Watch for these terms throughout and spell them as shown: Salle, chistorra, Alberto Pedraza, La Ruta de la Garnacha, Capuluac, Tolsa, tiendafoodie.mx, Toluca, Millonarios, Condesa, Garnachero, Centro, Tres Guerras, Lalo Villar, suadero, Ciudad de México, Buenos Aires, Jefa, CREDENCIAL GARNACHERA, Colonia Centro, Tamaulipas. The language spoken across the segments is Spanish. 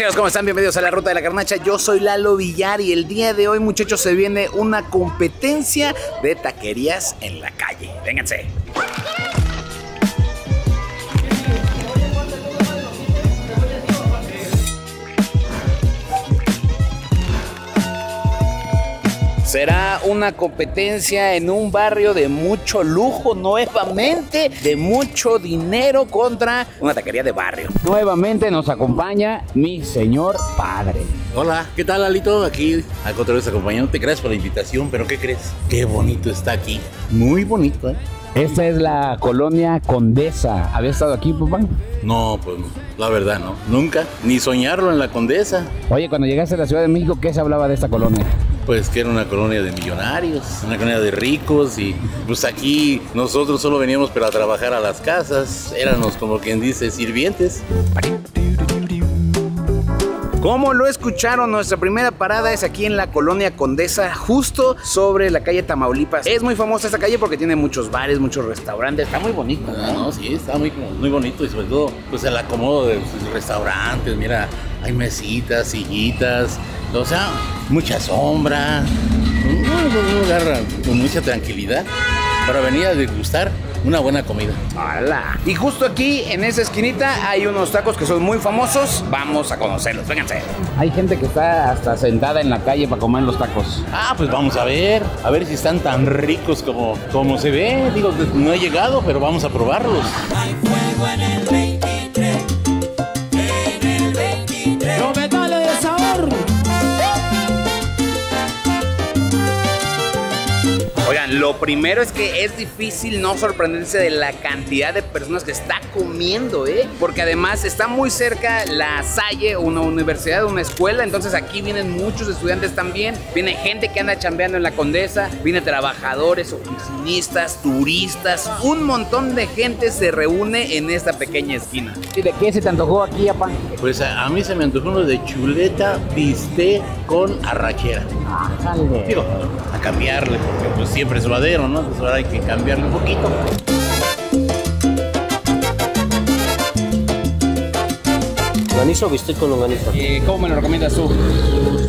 garnacheros, ¿cómo están? Bienvenidos a La Ruta de la Garnacha. Yo soy Lalo Villar y el día de hoy, muchachos, se viene una competencia de taquerías en la calle. Vénganse. Será una competencia en un barrio de mucho lujo, nuevamente de mucho dinero contra una taquería de barrio. Nuevamente nos acompaña mi señor padre. Hola, ¿qué tal, Lalito? Aquí, al contrario, acompañándote. Gracias por la invitación, pero ¿qué crees? Qué bonito está aquí. Muy bonito, ¿eh? Esta es la colonia Condesa. ¿Había estado aquí, papá? No, pues no. La verdad no. Nunca. Ni soñarlo en la Condesa. Oye, cuando llegaste a la Ciudad de México, ¿qué se hablaba de esta colonia? Pues que era una colonia de millonarios, una colonia de ricos, y pues aquí nosotros solo veníamos para trabajar a las casas, éramos como quien dice sirvientes. Como lo escucharon, nuestra primera parada es aquí en la colonia Condesa, justo sobre la calle Tamaulipas. Es muy famosa esta calle porque tiene muchos bares, muchos restaurantes. Está muy bonito, ¿no? No, sí, está muy bonito, y sobre todo pues el acomodo de sus restaurantes. Mira, hay mesitas, sillitas, o sea, mucha sombra. Un lugar con mucha tranquilidad para venir a degustar una buena comida. ¡Hala! Y justo aquí, en esa esquinita, hay unos tacos que son muy famosos. Vamos a conocerlos, vénganse. Hay gente que está hasta sentada en la calle para comer los tacos. Ah, pues vamos a ver si están tan ricos como se ve. Digo, no he llegado, pero vamos a probarlos. Hay fuego en el 23, en el 23. ¡No me dale de sabor! Oigan, lo primero es que es difícil no sorprenderse de la cantidad de personas que está comiendo, ¿eh? Porque además está muy cerca la Salle, una universidad, una escuela, entonces aquí vienen muchos estudiantes también, viene gente que anda chambeando en la Condesa, viene trabajadores, oficinistas, turistas, un montón de gente se reúne en esta pequeña esquina. ¿Y de qué se te antojó aquí, apá? Pues a mí se me antojó uno de chuleta bistec con arrachera. Dale. Digo, a cambiarle, porque pues siempre es suadero, ¿no? Entonces ahora hay que cambiarle un poquito. ¿Longaniza o bistec con longaniza? ¿Cómo me lo recomiendas tú?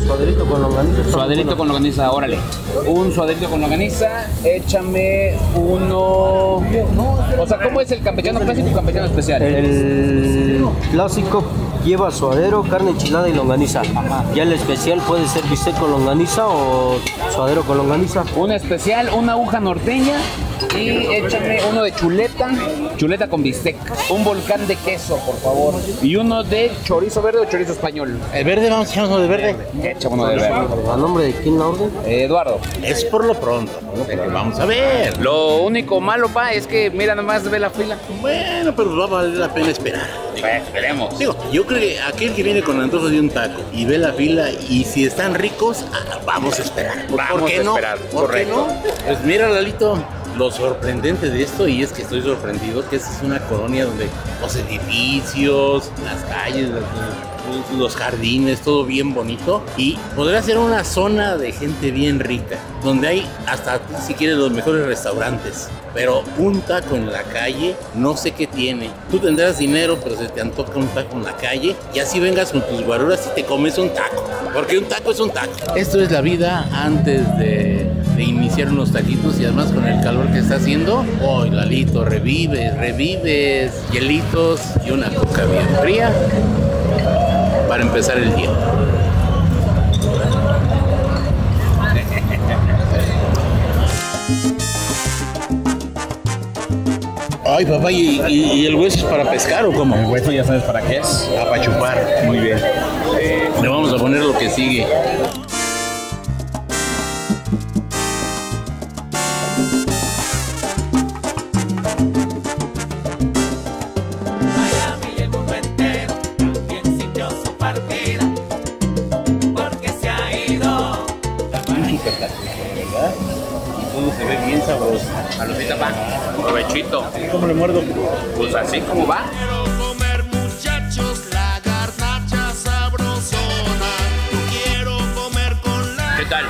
Suaderito con longaniza. Suaderito con longaniza, órale. Un suaderito con longaniza, échame uno... O sea, ¿cómo es el campechano clásico y campechano especial? El clásico lleva suadero, carne enchilada y longaniza. Ajá. Ya el especial puede ser bistec con longaniza o suadero con longaniza. Un especial, una aguja norteña. Y échame uno de chuleta, chuleta con bistec. Un volcán de queso, por favor. Y uno de chorizo verde o chorizo español. El verde, vamos a echar uno de verde. Echa uno de verde. ¿A nombre de quién la orden? Eduardo. Es por lo pronto. Vamos a ver. Lo único malo, pa, es que mira, nomás ve la fila. Bueno, pero va a valer la pena esperar. Pues esperemos. Digo, yo creo que aquel que viene con antojo de un taco y ve la fila, y si están ricos, vamos a esperar. Vamos a esperar. ¿Por qué no? Pues mira, Lalito, lo sorprendente de esto, y es que estoy sorprendido, que esta es una colonia donde los edificios, las calles, los jardines, todo bien bonito, y podría ser una zona de gente bien rica, donde hay hasta, si quieres, los mejores restaurantes. Pero un taco en la calle, no sé qué tiene. Tú tendrás dinero, pero se te antoja un taco en la calle, y así vengas con tus guaruras y te comes un taco, porque un taco es un taco. Esto es la vida antes de iniciar unos taquitos, y además con el calor que está haciendo. ¡Oh, Lalito! Revives, hielitos y una coca bien fría para empezar el día. Ay, papá, ¿y el hueso es para pescar o cómo? El hueso ya sabes para qué es. Ah, para chupar. Muy bien. Le vamos a poner lo que sigue. Saludita, pa. Provechito. Así como le muerdo. Pues así como va. Quiero comer, muchachos, la garnacha sabrosona. Yo quiero comer con la... ¿Qué tal?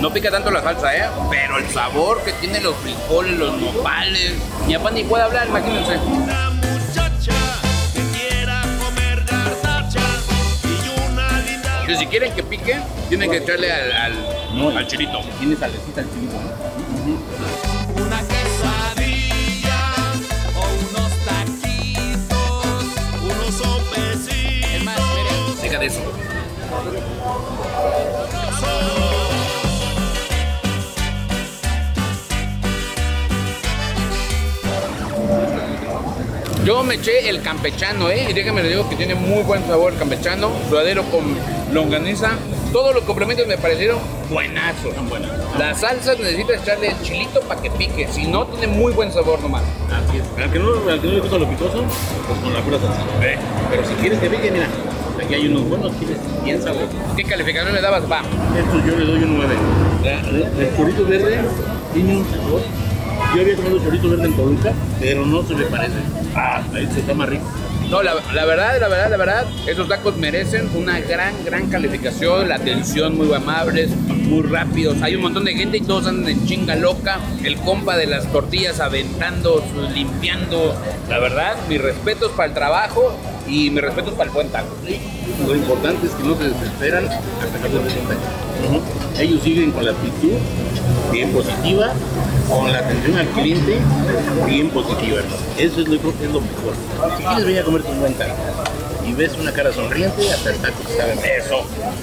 No pica tanto la salsa, ¿eh? Pero el sabor que tiene los frijoles, los nopales. Mi papá ni puede hablar, imagínense. Una muchacha que quiera comer garnacha y una... Que si quieren que pique, tienen que echarle al chilito. Tiene salecita al chilito. Una quesadilla o unos taquitos, unos sopecitos. Deja de eso. Yo me eché el campechano, y déjenme les digo que tiene muy buen sabor el campechano, sudadero con longaniza. Todos los complementos me parecieron buenazos. La salsa necesita echarle chilito para que pique, si no tiene muy buen sabor nomás. Así es. Al que no le gusta lo picoso, pues con la pura salsa. Pero si quieres que pique, mira, aquí hay unos buenos chiles bien sabrosos. ¿Qué calificación le dabas, va? Esto yo le doy un 9. El chorrito verde tiene un sabor. Yo había tomado chorrito verde en Toluca, pero no se me parece. Ah, este está más rico. No, la verdad, esos tacos merecen una gran calificación, la atención muy amables, muy rápidos. Hay un montón de gente y todos andan en chinga loca, el compa de las tortillas aventando, limpiando. La verdad, mis respetos para el trabajo y mis respetos para el buen taco. Sí. Lo importante es que no se desesperan hasta que se presentan. Ellos siguen con la actitud bien positiva, con la atención al cliente bien positiva. Eso es lo mejor. Si quieres venir a comerte un buen taco y ves una cara sonriente, hasta el taco te sabe eso.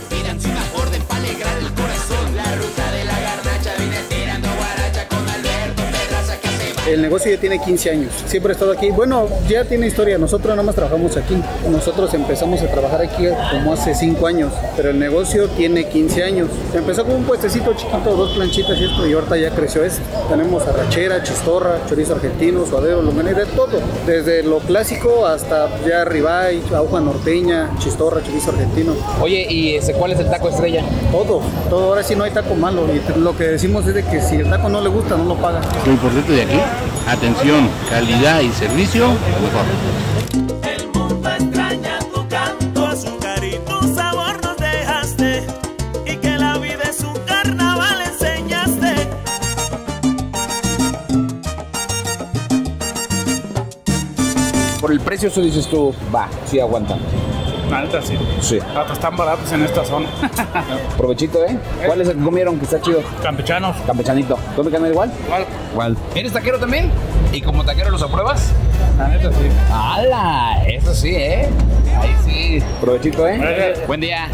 Pídanse una orden para alegrar el corazón. La ruta de la garnacha viene tirando guaracha con Alberto Pedraza que se va. El negocio ya tiene 15 años. Siempre he estado aquí. Bueno, ya tiene historia. Nosotros nada más trabajamos aquí. Nosotros empezamos a trabajar aquí como hace 5 años. Pero el negocio tiene 15 años. Se empezó con un puestecito chiquito, 2 planchitas y esto. Y ahorita ya creció esto. Tenemos arrachera, chistorra, chorizo argentino, suadero, longaniza, de todo. Desde lo clásico hasta ya ribeye, aguja norteña, chistorra, chorizo argentino. Oye, ¿y cuál es el taco estrella? Todo. Ahora sí no hay taco malo. Y lo que decimos es de que si el taco no le gusta, no lo paga. Lo importante de aquí, atención, calidad y servicio, lo mejor. El mundo extraña tu canto, azúcar y tu sabor nos dejaste. Y que la vida es un carnaval enseñaste. Por el precio, eso dices tú, va, sí aguanta. Alta, sí. Sí. Están baratos en esta zona. Provechito, ¿Cuál es el que comieron que está chido? Campechanos. Campechanito. ¿Tú me ganas igual? Igual. ¿Eres taquero también? ¿Y como taquero los apruebas? La neta, sí. ¡Hala! Eso sí, Ahí sí. Provechito, Buen día.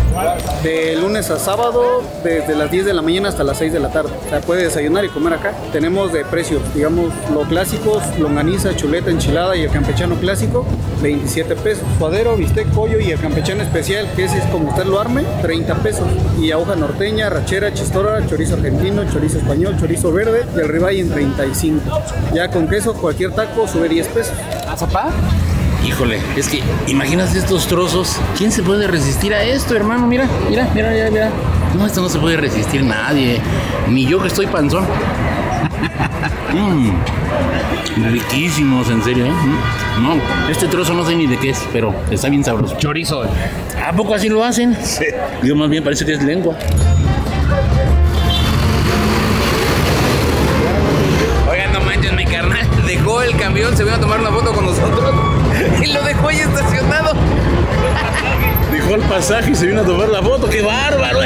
De lunes a sábado, desde las 10 de la mañana hasta las 6 de la tarde. O sea, puede desayunar y comer acá. Tenemos de precios, digamos, los clásicos, longaniza, chuleta, enchilada y el campechano clásico, 27 pesos. Suadero, bistec, pollo y el campechano especial, que ese es como usted lo arme, 30 pesos. Y aguja norteña, arrachera, chistora, chorizo argentino, chorizo español, chorizo verde y el ribeye en 35. Ya con queso, cualquier taco sube 10 pesos. ¿A zapá? Híjole, es que imagínate estos trozos. ¿Quién se puede resistir a esto, hermano? Mira. No, esto no se puede resistir nadie. Ni yo que estoy panzón. Riquísimos, en serio, No, este trozo no sé ni de qué es, pero está bien sabroso. Chorizo. ¿A poco así lo hacen? Sí. Yo más bien parece que es lengua. Oigan, no manches, mi carnal dejó el camión, se vino a tomar una foto con nosotros y lo dejó ahí estacionado. Dejó el pasaje y se vino a tomar la foto. ¡Qué bárbaro!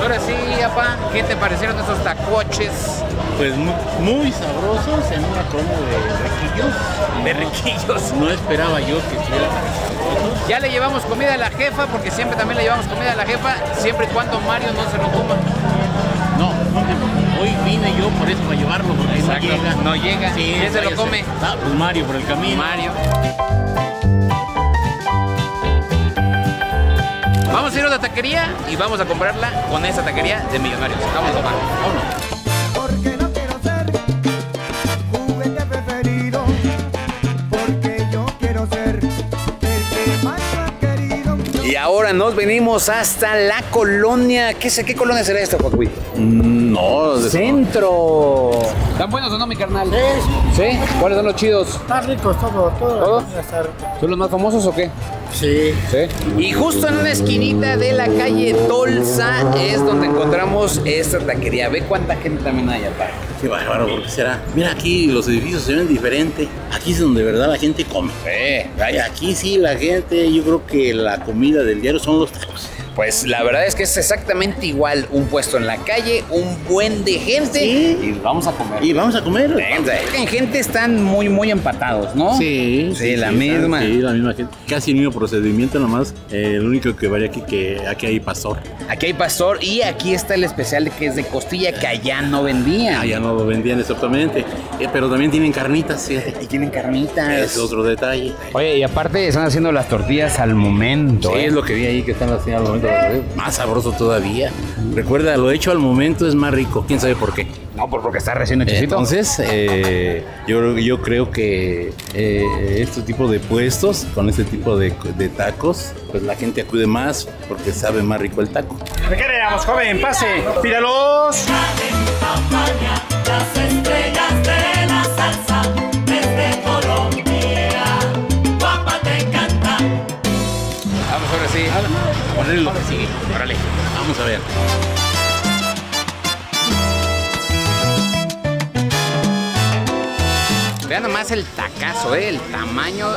Ahora sí, papá, ¿qué te parecieron esos tacoches? Pues muy sabrosos, en una promo de riquillos. No esperaba yo que estuviera tan sabroso. Ya le llevamos comida a la jefa, porque siempre también le llevamos comida a la jefa, siempre y cuando Mario no se lo coma. No, hoy vine yo por eso, para llevarlo, porque no llega. Sí, ¿quién se lo come? Ah, pues Mario, por el camino. Mario. Vamos a ir a la taquería y vamos a comprarla con esa taquería de millonarios. Vamos a tomar. Porque no quiero ser juguete preferido. Porque yo quiero ser el que más ha querido. Y ahora nos venimos hasta la colonia. ¿Qué colonia será esta, Joaquín? No, de Centro. ¿Están buenos o no, mi carnal? Sí. ¿Sí? ¿Cuáles son los chidos? Están ricos todos. ¿Todos? ¿Son los más famosos o qué? Sí. Sí. Y justo en una esquinita de la calle Tolsa es donde encontramos esta taquería. Ve cuánta gente también hay acá. Qué bárbaro, ¿por qué será? Mira, aquí los edificios se ven diferente. Aquí es donde de verdad la gente come. Sí. Aquí sí la gente, yo creo que la comida del diario son los tacos. Pues la verdad es que es exactamente igual, un puesto en la calle, un buen de gente. Sí. Y vamos a comer. Y vamos a comer. En gente están muy empatados, ¿no? Sí. Sí, la misma. Sí, la misma gente. Casi el mismo procedimiento nomás. Lo único que varía aquí que aquí hay pastor. Aquí hay pastor y aquí está el especial que es de costilla que allá no vendían. Allá no lo vendían exactamente. Pero también tienen carnitas. Sí. Y tienen carnitas. Es otro detalle. Oye, y aparte están haciendo las tortillas al momento. Sí, es lo que vi ahí que están haciendo al momento. Más sabroso todavía. Recuerda, lo hecho al momento es más rico. ¿Quién sabe por qué? No, pues porque está recién hechicito. Entonces, yo creo que este tipo de puestos, con este tipo de tacos, pues la gente acude más porque sabe más rico el taco. ¿De qué éramos, joven? ¡Pase! ¡Píralos! Las estrellas de la salsa desde Colombia. Guapa te encanta. Vamos, ahora sí. Ponerle lo que sigue. Órale, vamos a ver. Vean nomás el tacazo, el tamaño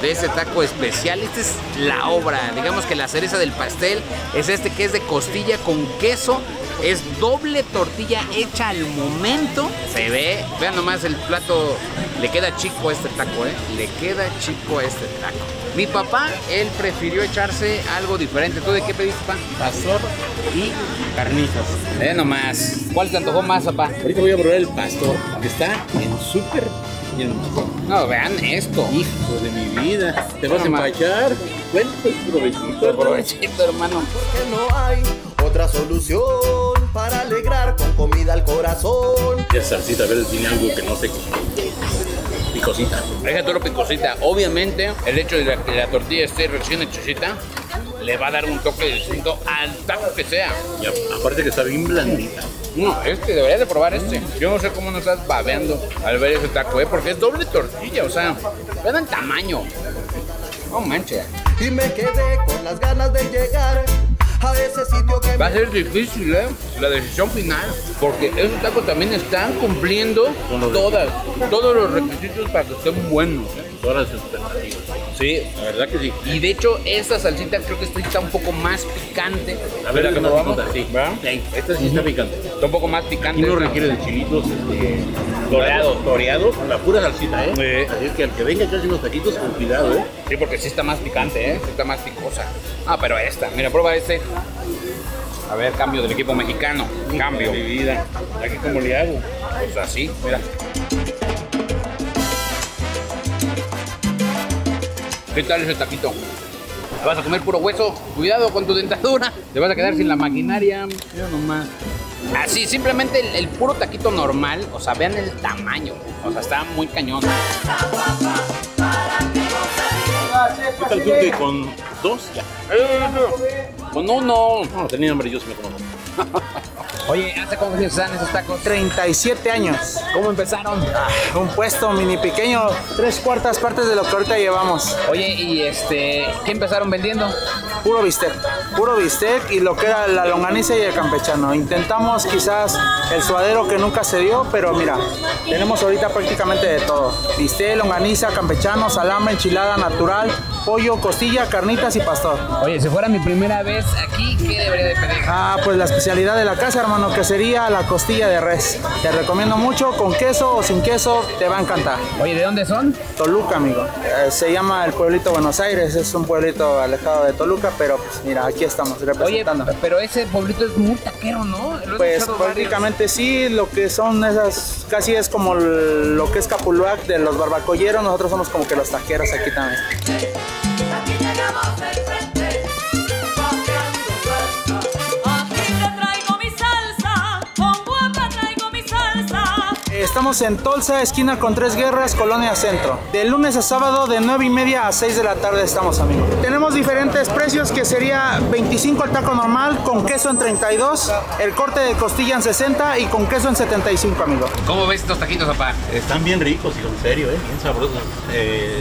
de este taco especial. Esta es la obra, digamos que la cereza del pastel es este que es de costilla con queso. Es doble tortilla hecha al momento. Se ve, vean nomás el plato. Le queda chico a este taco, le queda chico a este taco. Mi papá, él prefirió echarse algo diferente. ¿Tú de qué pediste, papá? Pastor y carnitas. Vean nomás. ¿Cuál te antojó más, papá? Ahorita voy a probar el pastor, que está en súper lleno. No, vean esto. Hijo de mi vida. ¿Te vas a empachar? Bueno, pues provechito. Provechito, hermano. Porque no hay otra solución para alegrar con comida al corazón. La salsita verde tiene algo que no se picosita. Deja todo picosita. Obviamente, el hecho de que la tortilla esté recién hechecita le va a dar un toque distinto al taco que sea. Y aparte que está bien blandita. No, este, deberías de probar este. Yo no sé cómo no estás babeando al ver ese taco, porque es doble tortilla, o sea, vean el tamaño. No manches. Y me quedé con las ganas de llegar a ese sitio que va a ser difícil, la decisión final, porque esos tacos también están cumpliendo todos los requisitos para que estén buenos. Todas las alternativas. Sí, la verdad que sí. Y de hecho, esta salsita creo que está un poco más picante. A ver, la que probamos. Sí, esta sí está picante. Está un poco más picante. Y no requiere de chilitos toreados. La pura salsita, Así es que al que venga a echarse unos taquitos, con cuidado, Sí, porque sí está más picante, Sí está más picosa. Ah, pero esta. Mira, prueba este. A ver, cambio del equipo mexicano. Cambio. Mi vida. ¿Aquí cómo le hago? Pues así, mira. ¿Qué tal ese taquito? ¿Te vas a comer puro hueso? Cuidado con tu dentadura. Te vas a quedar sin la maquinaria. Mira nomás. Así, simplemente el puro taquito normal. O sea, vean el tamaño. O sea, está muy cañón. ¿Qué tal tú que con dos? Ya. Con uno. No, tenía hambre, yo sí me como dos. Oye, ¿hace cuántos años están esos tacos? 37 años. ¿Cómo empezaron? Un puesto mini pequeño, 3/4 partes de lo que ahorita llevamos. Oye, ¿y qué empezaron vendiendo? Puro bistec. Puro bistec y lo que era la longaniza y el campechano. Intentamos quizás el suadero que nunca se dio, pero mira, tenemos ahorita prácticamente de todo. Bistec, longaniza, campechano, salame, enchilada natural, pollo, costilla, carnitas y pastor. Oye, si fuera mi primera vez aquí, ¿qué debería de pedir? Ah, pues la especialidad de la casa, hermano, que sería la costilla de res. Te recomiendo mucho, con queso o sin queso, te va a encantar. Oye, ¿de dónde son? Toluca, amigo. Se llama el pueblito Buenos Aires, es un pueblito alejado de Toluca, pero pues mira, aquí estamos representando. Oye, pero ese pueblito es muy taquero, ¿no? Pues prácticamente sí, lo que son esas, casi es como lo que es Capuluac de los barbacoyeros, nosotros somos como que los taqueros aquí también. Aquí llegamos del frente. Estamos en Tolsa, esquina con Tres Guerras, Colonia Centro. De lunes a sábado de 9:30 a 6 de la tarde estamos, amigos. Tenemos diferentes precios, que sería 25 el taco normal, con queso en 32, el corte de costilla en 60 y con queso en 75, amigo. ¿Cómo ves estos taquitos, papá? Están bien ricos, hijo, en serio, bien sabrosos.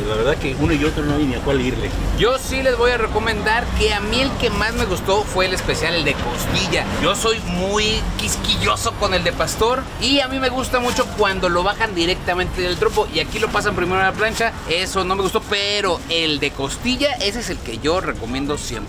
La verdad que uno y otro no hay ni a cuál irle. Yo sí les voy a recomendar que a mí el que más me gustó fue el especial, el de costilla. Yo soy muy quisquilloso con el de pastor y a mí me gusta mucho cuando lo bajan directamente del trompo y aquí lo pasan primero a la plancha. Eso no me gustó, pero el de costilla, ese es el que yo recomiendo 100%.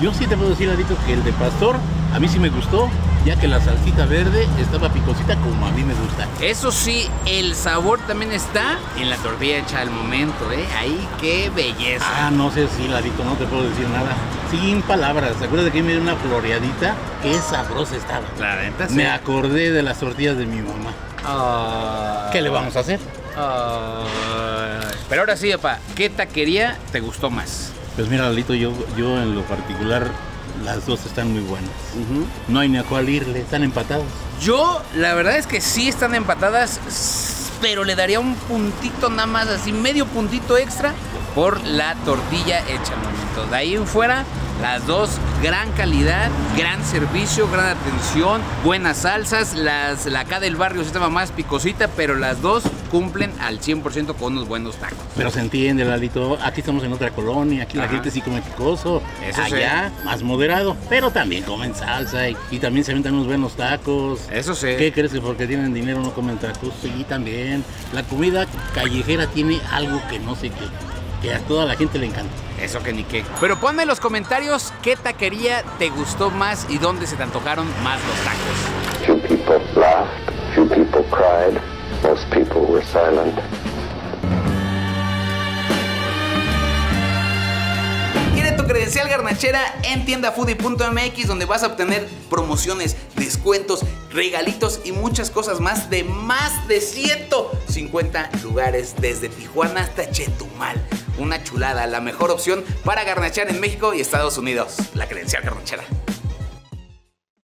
Yo sí te puedo decir, Adito, que el de pastor a mí sí me gustó, ya que la salsita verde estaba picosita como a mí me gusta. Eso sí, el sabor también está en la tortilla hecha al momento, ¿eh? Ahí, qué belleza. Ah, no sé si, Ladito, no te puedo decir nada. Sin palabras, ¿te acuerdas de que me dio una floreadita? Qué sabrosa estaba. La venta, sí. Me acordé de las tortillas de mi mamá. ¿Qué le vamos a hacer? Pero ahora sí, papá, ¿qué taquería te gustó más? Pues mira, Lalito, yo en lo particular, las dos están muy buenas. No hay ni a cuál irle, están empatadas. Yo, la verdad es que sí están empatadas, pero le daría un puntito nada más, así medio puntito extra por la tortilla hecha al momento. De ahí en fuera, las dos, gran calidad, gran servicio, gran atención, buenas salsas. La acá del barrio se estaba más picosita, pero las dos cumplen al 100% con unos buenos tacos. Pero se entiende, Lalito, aquí estamos en otra colonia, aquí la gente sí come picoso. Eso allá, sí, más moderado, pero también comen salsa y también se aventan unos buenos tacos. Eso sí. ¿Qué crees, que porque tienen dinero no comen tacos? Sí, también. La comida callejera tiene algo que no sé qué, que a toda la gente le encanta. Eso que ni qué. Pero ponme en los comentarios qué taquería te gustó más y dónde se te antojaron más los tacos. Few people laughed, few people cried, most people were silent. Tu credencial garnachera en tiendafoodie.mx, donde vas a obtener promociones, descuentos, regalitos y muchas cosas más de más de 150 lugares, desde Tijuana hasta Chetumal. Una chulada, la mejor opción para garnachar en México y Estados Unidos, la credencial garnachera.